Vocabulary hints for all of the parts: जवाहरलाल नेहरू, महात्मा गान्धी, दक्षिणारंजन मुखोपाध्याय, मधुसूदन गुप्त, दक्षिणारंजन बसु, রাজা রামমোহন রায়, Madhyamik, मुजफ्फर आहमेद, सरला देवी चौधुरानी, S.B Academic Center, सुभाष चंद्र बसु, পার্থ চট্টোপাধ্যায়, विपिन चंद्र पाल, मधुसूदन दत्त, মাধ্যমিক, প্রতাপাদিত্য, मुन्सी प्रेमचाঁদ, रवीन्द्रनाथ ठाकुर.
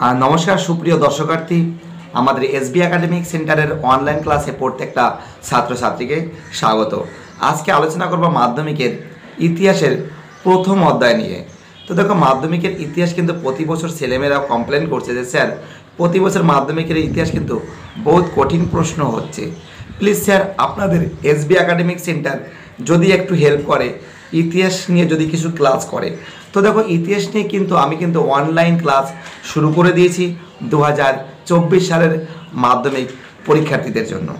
नमस्कार सुप्रिय दर्शकार्थी हमारे SB academic centre online क्लासे प्रत्येक छात्र छात्री के स्वागत। आज के आलोचना करब माध्यमिकेर इतिहासेर प्रथम अध्याय निये। तो देखो माध्यमिकेर इतिहास किन्तु प्रति बछर सेलेमेरा कमप्लेन करछे जे सर प्रति बछर माध्यमिकेर इतिहास किन्तु बहुत कठिन प्रश्न होच्छे, प्लिज सर आपनादेर एसबी एकाडेमिक सेंटर जदि एकटू हेल्प करे इतिहास निये जदि किछु क्लास करे। तो देखो इतिहास निये किन्तु आमी किन्तु ऑनलाइन क्लास शुरू करे दिएछि 2024 सालेर माध्यमिक परीक्षार्थीदेर जन्य।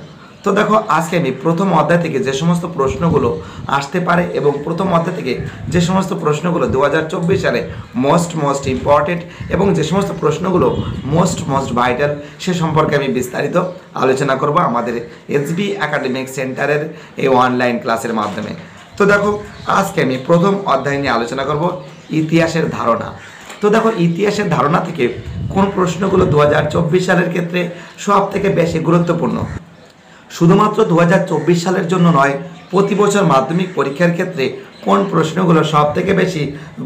तो देखो आज के प्रथम अध्याय थेके जे समस्त प्रश्नगुलो आसते पारे एबं प्रथम अध्याय थेके जे समस्त प्रश्नगुलो 2024 साले मोस्ट इम्पर्टेंट एबं जे समस्त प्रश्नगुलो मोस्ट भाइटल से सम्पर्के आमी विस्तारित आलोचना करब आमादेर एसबी एकाडेमिक सेंटारेर एई अनलाइन क्लासेर माध्यमे। तो देखो आज के प्रथम अध्याय निये आलोचना करब इतिहासेर धारणा। तो देखो इतिहासेर धारणा थेके कोन प्रश्नगुलो 2024 सालेर क्षेत्रे सबथेके बेशि गुरुत्वपूर्ण, शुधुमात्र 2024 सालेर जोन्नो नय प्रति बछर माध्यमिक परीक्षार क्षेत्रे कोन प्रश्नगुलो सबथेके बेशी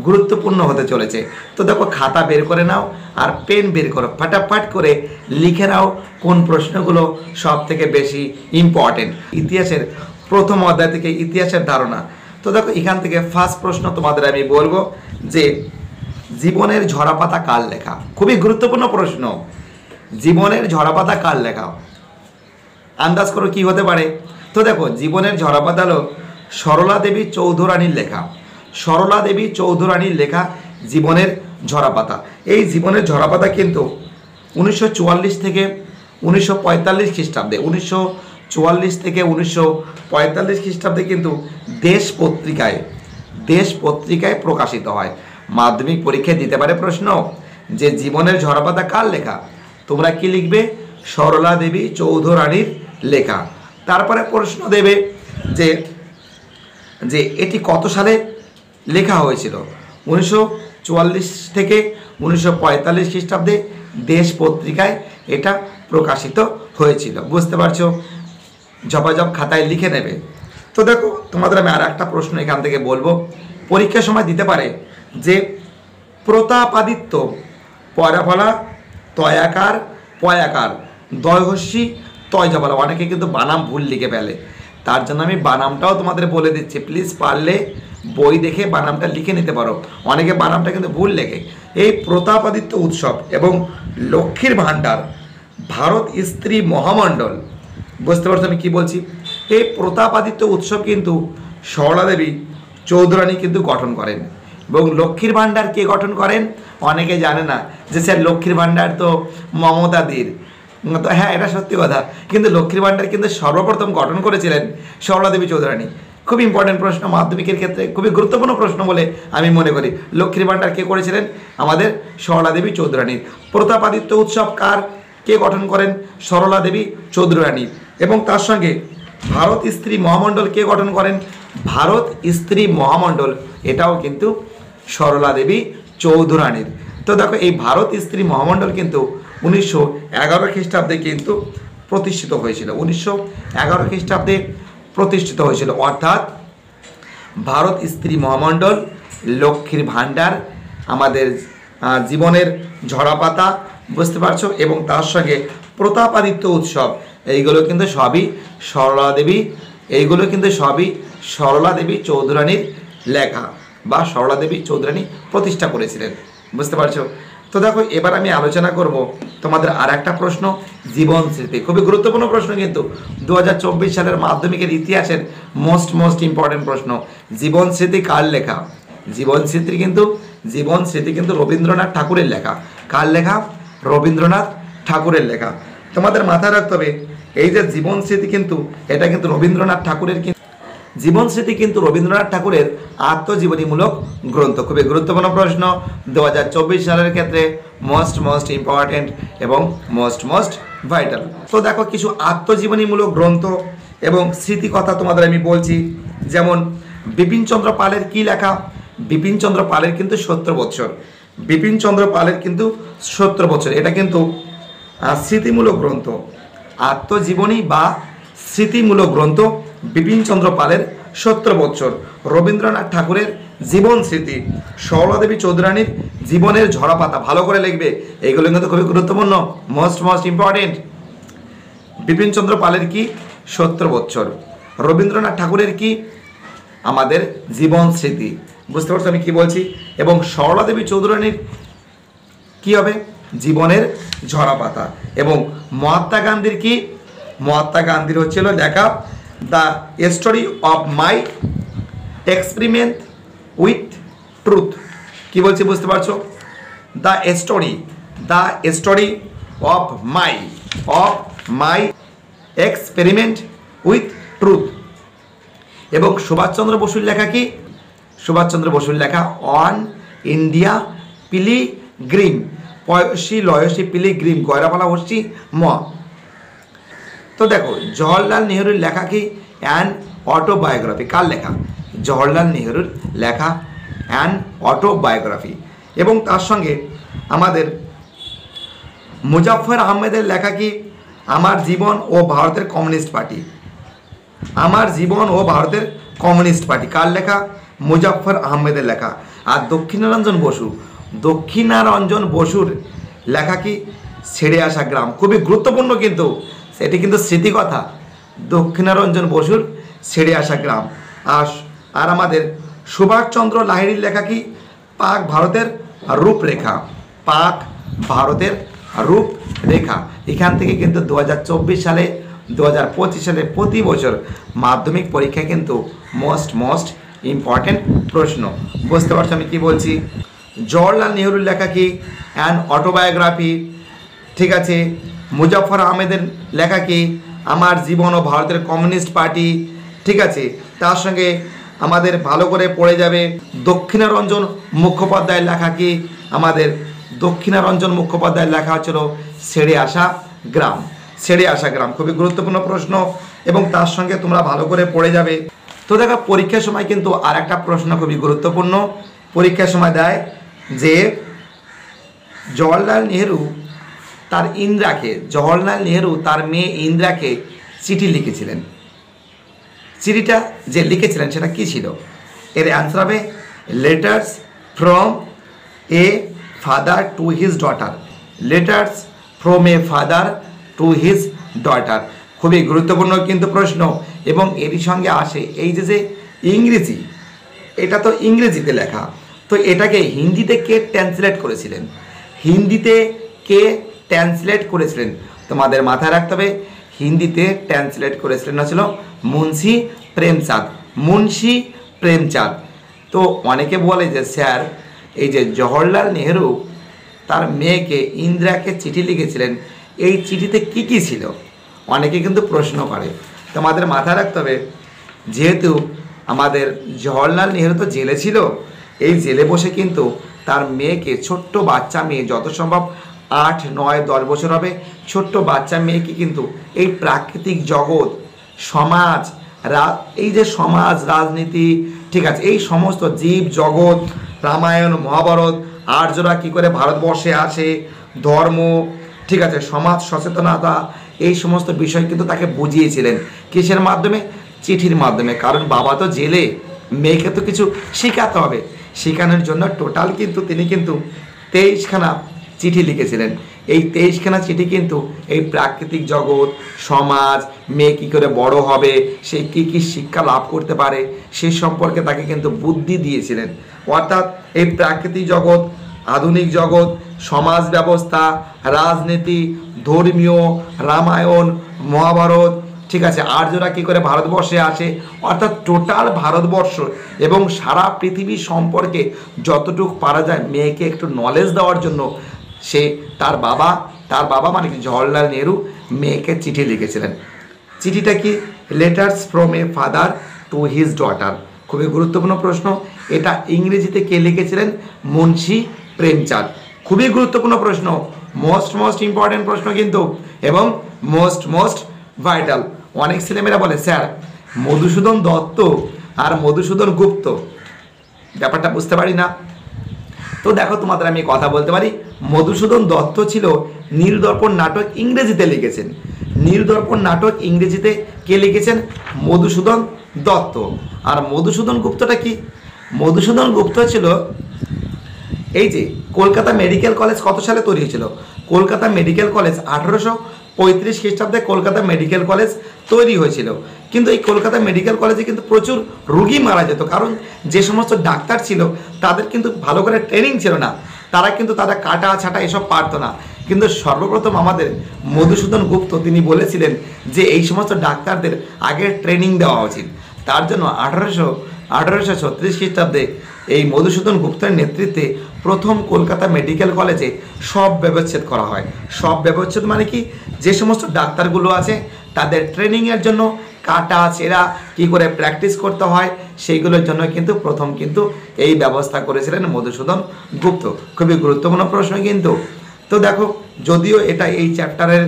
गुरुत्वपूर्ण होते चलेछे। तो देखो खाता बेर करे नाओ और पेन बेर करो, फटाफट करे लिखे नाओ कोन प्रश्नगुलो सबथेके बेशी इम्पर्टेंट इतिहासेर प्रथम अध्याय थेके इतिहासेर धारणा। तो देखो एखान थेके फार्स्ट प्रश्न तोमादेर आमि बोलबो जे जीवनेर झड़ापाता कार लेखा, खुबই गुरुत्वपूर्ण प्रश्न। जीवनेर झड़ापाता कार लेखा आंदाज करो कि होते पारे। तो देखो जीवनेर झड़ापाता हलो सरला देवी चौधुरानीर लेखा। सरला देवी चौधुरानीर लेखा जीवनेर झड़ापाता। ये जीवनेर झड़ापाता किन्तु 1944 थेके 1945 ख्रिस्टाब्दे 1944 थेके 1945 ख्रिस्टाब्दे किन्तु देश पत्रिकाय प्रकाशित हय। माध्यमिक परीक्षा दिते पारे प्रश्न जे जीवनेर झड़ापाता कार लेखा, तोमरा कि लिखबे सरला देवी चौधुरानीर लेखा। तारपरे प्रश्न देवे जे जे एटी कत साले लेखा हयेछिलो 1944 थेके 1945 ख्रिस्टाब्दे देश पत्रिकाय एटा प्रकाशित हयेछिलो। बुझते पारछो, झपाझप खाताय लिखे नेबे। तो देखो तोमादेर आमि आरेकटा प्रश्न एखान थेके बोलबो परीक्षार समय दिते पारे जे प्रतापादित्य पराफला तयाकार पयाकार दयहस्यी तयजबला अनेके किन्तु बानाम भूल लिखे फेले, तार जन्य आमि बानामटाओ तोमादेर बोले दिच्छि, प्लिज पारले बोई देखे बानामटा लिखे निते पारो, अनेके बानामटा किन्तु भूल लेखे। एई प्रतापादित्य उत्सव एबं लक्ष्मीर भाण्डार भारत स्त्री महामंडल, बुझते पारछो आमि कि बोलछि। एई प्रतापादित्य उत्सव किन्तु सरला देवी चौधुरानी किन्तु गठन करेन এবং লক্ষ্মীর ভাণ্ডার কে গঠন করেন অনেকে জানে না যে স্যার লক্ষ্মীর ভাণ্ডার তো মমতাদির, তো হ্যাঁ এটা সত্যি কথা, কিন্তু লক্ষ্মীর ভাণ্ডার কিন্তু সর্বপ্রথম গঠন করেছিলেন সরলা দেবী চৌধুরানী। খুব ইম্পর্টেন্ট প্রশ্ন, মাধ্যমিকের ক্ষেত্রে খুবই গুরুত্বপূর্ণ প্রশ্ন বলে আমি মনে করি। লক্ষ্মীর ভাণ্ডার কে করেছিলেন? আমাদের সরলা দেবী চৌধুরানীর। প্রতাপাদিত্য উৎসব কার কে গঠন করেন? সরলা দেবী চৌধুরানী। এবং তার সঙ্গে ভারত স্ত্রী মহামণ্ডল কে গঠন করেন? ভারত স্ত্রী মহামণ্ডল এটাও কিন্তু सरला देवी चौधुरानीर। तो देखो ये भारत स्त्री महामंडल किन्तु 1911 ख्रिस्टाब्दे किन्तु प्रतिष्ठित हयेछिलो। 1911 ख्रिस्टाब्दे प्रतिष्ठित हयेछिलो, अर्थात भारत स्त्री महामंडल, लक्ष्मीर भाण्डार, आमादेर जीवनेर झड़ापाता, बुझते पारछो, एबं तार संगे प्रतापादित्य उत्सव, एइगुलो किन्तु सबई सरला देवी चौधुरानीर लेखा बा सरला देवी चौधुरानी प्रतिष्ठा करेছিলেন, বুঝতে পারছো। তো দেখো এবার আমি আলোচনা করব তোমাদের আরেকটা প্রশ্ন জীবন স্মৃতি, খুবই গুরুত্বপূর্ণ প্রশ্ন কিন্তু 2024 সালের মাধ্যমিকের ইতিহাসের মোস্ট ইম্পর্টেন্ট প্রশ্ন। জীবন স্মৃতি কার লেখা? জীবন স্মৃতি কিন্তু রবীন্দ্রনাথ ঠাকুরের লেখা। কার লেখা? রবীন্দ্রনাথ ঠাকুরের লেখা। তোমাদের মাথায় রাখতে হবে এই যে জীবন স্মৃতি কিন্তু এটা কিন্তু রবীন্দ্রনাথ ঠাকুরের जीवन स्मृति किन्तु रवींद्रनाथ ठाकुर आत्मजीवनीमूलक ग्रंथ, खूब गुरुत्वपूर्ण प्रश्न 2024 साल क्षेत्र में मोस्ट इम्पर्टेंट एवं मोस्ट वाइटल। तो देखो किछु आत्मजीवनीमूलक ग्रंथ एवं स्मृतिकथा तुम्हारे आमी बोलछि, जेमन विपिन चंद्र पालेर की लेखा? विपिन चंद्र पालेर किन्तु 70 बछर, विपिन चंद्र पालेर किन्तु 70 बछर, एटा किन्तु स्मृतिमूलक ग्रंथ। आत्मजीवनी बा स्मृतिमूलक ग्रंथ विपिन चंद्र पालेर 70 বছর রবীন্দ্রনাথ ঠাকুরের জীবন স্মৃতি সরলাদেবী চৌধুরানীর জীবনের ঝরাপাতা ভালো করে লিখবে এইগুলো কিন্তু খুবই গুরুত্বপূর্ণ মোস্ট ইম্পর্টেন্ট বিপিন চন্দ্র পালের কি 70 বছর রবীন্দ্রনাথ ঠাকুরের কি আমাদের জীবন স্মৃতি বুঝতে পারছো আমি কি বলছি এবং সরলাদেবী চৌধুরানীর কি হবে জীবনের ঝরাপাতা এবং মহাত্মা গান্ধীর কি মহাত্মা গান্ধীর হচ্ছিল লেখা The story of my experiment with truth की बोलते बुझते पारछो the story of my experiment with truth एवं सुभाष चंद्र बसुर लेखा की सुभाष चंद्र बसुर लेखा on India Pilgrim पयसी लयसी पिलिग्रिम गयरापाला हसी म तो देखो जवाहरलाल नेहरू लेखा की एन ऑटोबायोग्राफी कार लेखा जवाहरलाल नेहरू लेखा एन ऑटोबायोग्राफी एवं तार संगे आमादेर मुजफ्फर आहमेदेर लेखा की आमार जीवन ओ भारतेर कम्युनिस्ट पार्टी आमार जीवन ओ भारतेर कम्युनिस्ट पार्टी कार लेखा मुजफ्फर आहमेदेर लेखा और दक्षिणारंजन बसुर लेखा की सेड़े आसा ग्राम खुबই গুরুত্বপূর্ণ কিন্তু एटी किन्तु स्मृतिकथा दक्षिणारंजन बसुर सेड़े आसा ग्राम और आमादेर सुभाष चंद्र लाहिड़ीर लेखा कि पाक भारतेर रूपरेखा रूपरेखा एखान थेके किन्तु 2024 साले 2025 साले प्रति बछर माध्यमिक परीक्षा किन्तु मोस्ट इम्पर्टेंट प्रश्न बुझते पारछो आमि कि बोलछि जवाहरलाल नेहरू लेखा कि एन अटोबायोग्राफी ठीक आछे मुजफ्फर आहमेदेर लेखा कि आमार जीवन और भारतेर कम्युनिस्ट पार्टी ठीक आछे तार संगे आमादेर भालो करे पड़े जाबे दक्षिणारंजन मुखोपाध्याय लेखा कि आमादेर दक्षिणारंजन मुखोपाध्याय लेखा छिलो सेड़े आसा ग्राम खुबই गुरुत्वपूर्ण प्रश्न एवं तार संगे तोमरा भालो करे पड़े जाबे तो देखो परीक्षार समय किन्तु आरेकटा प्रश्न खुबই गुरुत्वपूर्ण परीक्षार समय देय जे जवाहरलाल नेहरू तार इंदिरा के जवाहरलाल नेहरू तार मेये इंदिरा के चिठी लिखेछिलेन चिठीटा जे लिखेछिलेन सेटा कि छिलो एर आंसर होबे letters from a father to his daughter letters from a father to his daughter खुबই গুরুত্বপূর্ণ किन्तु प्रश्न एवं एरी संगे आसे एई जे इंग्रेजी एटा तो इंग्रेजीते लेखा तो एटाके हिंदीते के ट्रांसलेट करेछिलेन हिंदीते के ट्रांसलेट करेছিলেন তোমাদের মাথায় রাখতে হবে হিন্দিতে ট্রান্সলেট করেছিলেন ছিল মুন্সি প্রেমচাঁদ তো অনেকে বলে যে স্যার এই যে জওহরলাল নেহরু তার মেয়েকে ইন্দিরাকে চিঠি লিখেছিলেন এই চিঠিতে কি কি ছিল অনেকে কিন্তু প্রশ্ন করে তোমাদের মাথায় রাখতে হবে যেহেতু আমাদের জওহরলাল নেহরু তো জেলে ছিল এই জেলে বসে কিন্তু তার মেয়েকে ছোট্ট বাচ্চা মেয়ে যত সম্ভব 8, 9, 10 বছর হবে ছোট্ট বাচ্চা মেয়েকে কিন্তু এই প্রাকৃতিক জগৎ সমাজ এই যে সমাজ রাজনীতি ঠিক আছে এই সমস্ত জীব জগৎ রামায়ণ মহাভারত আর্যরা কি করে ভারতবর্ষে আসে ধর্ম ঠিক আছে সমাজ সচেতনতা এই সমস্ত বিষয় কিন্তু তাকে বুঝিয়েছিলেন কিসের মাধ্যমে চিঠির মাধ্যমে কারণ বাবা তো জেলে মেয়েকে তো কিছু শেখাতে হবে শেখানোর জন্য টোটাল কিন্তু তিনি কিন্তু 23 খানা चिठी लिखेছিলেন এই 23 খানা চিঠি কিন্তু এই প্রাকৃতিক জগৎ সমাজ মেয়ে কি করে বড় হবে সে কি কি শিক্ষা লাভ করতে পারে সেই সম্পর্কে তাকে কিন্তু বুদ্ধি দিয়েছিলেন অর্থাৎ এই প্রাকৃতিক জগৎ আধুনিক জগৎ সমাজ ব্যবস্থা রাজনীতি ধর্মীয় রামায়ণ মহাভারত ঠিক আছে আর্যরা কি করে ভারতবর্ষে আসে অর্থাৎ টোটাল ভারতবর্ষ এবং সারা পৃথিবী সম্পর্কে যতটুকু পারা যায় মেয়েকে একটু নলেজ দেওয়ার জন্য से तार बाबा माने कि जवाहरलाल नेहरू मेके चिठी लिखेছিলেন चिठीटा कि letters from a father to his daughter खुबই গুরুত্বপূর্ণ প্রশ্ন এটা ইংরেজিতে কে লিখেছিলেন মুন্সি প্রেমচাঁদ খুবই গুরুত্বপূর্ণ প্রশ্ন मोस्ट ইম্পর্টেন্ট প্রশ্ন কিন্তু এবং मोस्ट ভাইটাল অনেক ছেলেমেয়েরা বলে স্যার মধুসূদন দত্ত আর মধুসূদন গুপ্ত ব্যাপারটা বুঝতে পারি না तो देखो तुम्हारा कथा बोलते मधुसूदन दत्त छिलो नीलदर्पण नाटक इंग्रेजीते लिखेछेन নীলদর্পণ নাটক ইংরেজিতে কে লিখেছেন? মধুসূদন দত্ত। আর মধুসূদন গুপ্তটা কি? মধুসূদন গুপ্ত ছিল এই যে কলকাতা মেডিকেল কলেজ কত সালে তৈরি হয়েছিল? কলকাতা মেডিকেল কলেজ 1835 খ্রিস্টাব্দে কলকাতা মেডিকেল কলেজ তৈরি হয়েছিল। কিন্তু এই কলকাতা মেডিকেল কলেজে কিন্তু প্রচুর রুগী মারা যেত, কারণ যে সমস্ত ডাক্তার ছিল তাদের কিন্তু ভালো করে ট্রেনিং ছিল না, তারা কিন্তু কাটা ছাটা এসব পারত না। কিন্তু সর্বপ্রথম আমাদের মধুসূদন গুপ্ত তিনি বলেছিলেন যে এই সমস্ত ডাক্তারদের আগে ট্রেনিং দেওয়া উচিত। তার জন্য 1836 খ্রিস্টাব্দে এই মধুসূদন গুপ্তের নেতৃত্বে প্রথম কলকাতা মেডিকেল কলেজে সব ব্যবচ্ছেদ করা হয়। সব ব্যবচ্ছেদ মানে কি? যে সমস্ত ডাক্তারগুলো আছে তাদের ট্রেনিংয়ের জন্য কাটা ছেঁড়া কী করে প্র্যাকটিস করতে হয় সেইগুলোর জন্য কিন্তু প্রথম কিন্তু এই ব্যবস্থা করেছিলেন মধুসূদন গুপ্ত। খুবই গুরুত্বপূর্ণ প্রশ্ন কিন্তু। তো দেখো, যদিও এটা এই চ্যাপ্টারের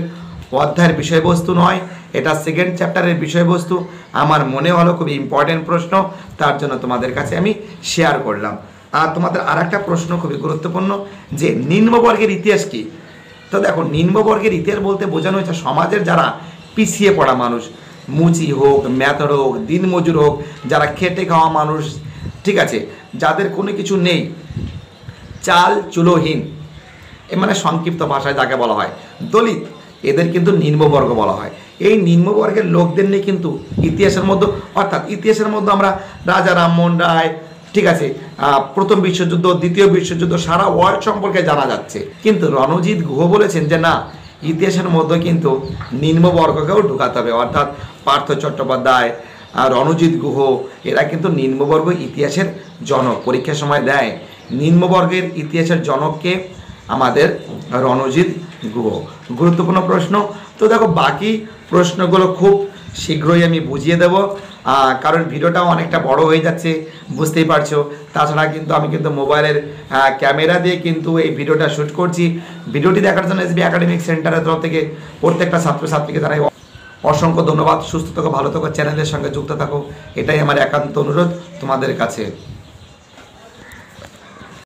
অধ্যায়ের বিষয়বস্তু নয়, এটা সেকেন্ড চ্যাপ্টারের বিষয়বস্তু, আমার মনে হলো খুবই ইম্পর্টেন্ট প্রশ্ন, তার জন্য তোমাদের কাছে আমি শেয়ার করলাম। আর তোমাদের আর একটা প্রশ্ন খুবই গুরুত্বপূর্ণ, যে নিম্নবর্গের ইতিহাস কি? তো দেখো, নিম্নবর্গের ইতিহাস বলতে বোঝানো হয়েছে সমাজের যারা পিছিয়ে পড়া মানুষ, মুচি হোক, ম্যাথর হোক, দিনমজুর হোক, যারা খেটে খাওয়া মানুষ, ঠিক আছে, যাদের কোনো কিছু নেই, চাল চুলোহীন, এ মানে সংক্ষিপ্ত ভাষায় যাকে বলা হয় দলিত, এদের কিন্তু নিম্নবর্গ বলা হয়। এই নিম্নবর্গের লোকদের নিয়ে কিন্তু ইতিহাসের মধ্যে, অর্থাৎ ইতিহাসের মধ্যে আমরা রাজা রামমোহন রায়, ঠিক আছে, প্রথম বিশ্বযুদ্ধ, দ্বিতীয় বিশ্বযুদ্ধ, সারা ওয়ার্ল্ড সম্পর্কে জানা যাচ্ছে। কিন্তু রণজিৎ গুহ বলেছেন যে না, ইতিহাসের মধ্যে কিন্তু নিম্নবর্গকেও ঢুকাতে হবে, অর্থাৎ পার্থ চট্টোপাধ্যায়, রণজিৎ গুহ, এরা কিন্তু নিম্নবর্গ ইতিহাসের জনক। পরীক্ষার সময় দেয় নিম্নবর্গের ইতিহাসের জনককে আমাদের রণজিৎ গুহ। গুরুত্বপূর্ণ প্রশ্ন। তো দেখো, বাকি প্রশ্নগুলো খুব শীঘ্রই আমি বুঝিয়ে দেব, কারণ ভিডিওটাও অনেকটা বড় হয়ে যাচ্ছে, বুঝতেই পারছো। তাছাড়া কিন্তু আমি কিন্তু মোবাইলের ক্যামেরা দিয়ে কিন্তু এই ভিডিওটা শ্যুট করছি। ভিডিওটি দেখার জন্য এসবি একাডেমিক সেন্টারের তরফ থেকে প্রত্যেকটা ছাত্রছাত্রীকে জানাই অসংখ্য ধন্যবাদ। সুস্থ থাকো, ভালো থাকো, চ্যানেলের সঙ্গে যুক্ত থাকো, এটাই আমার একান্ত অনুরোধ তোমাদের কাছে।